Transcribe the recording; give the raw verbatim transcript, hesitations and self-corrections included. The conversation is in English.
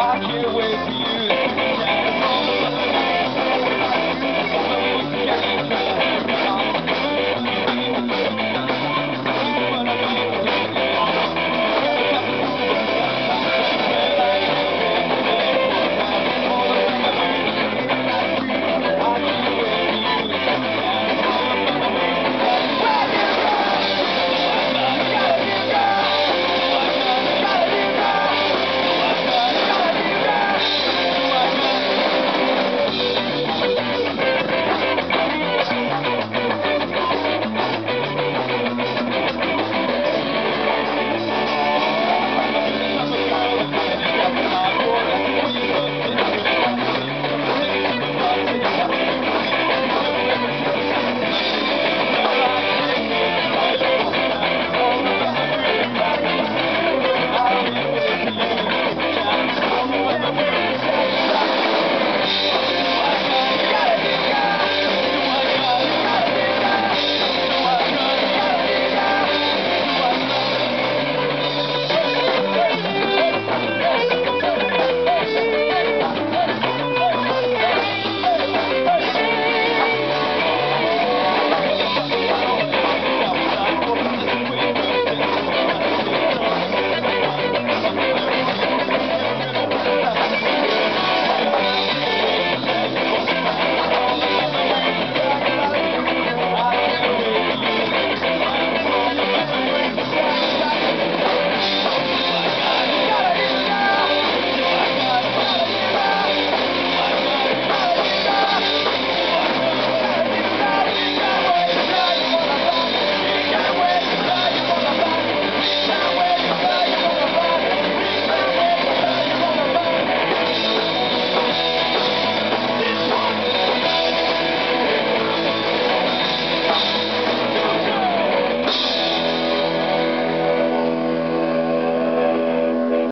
I can't wait for you.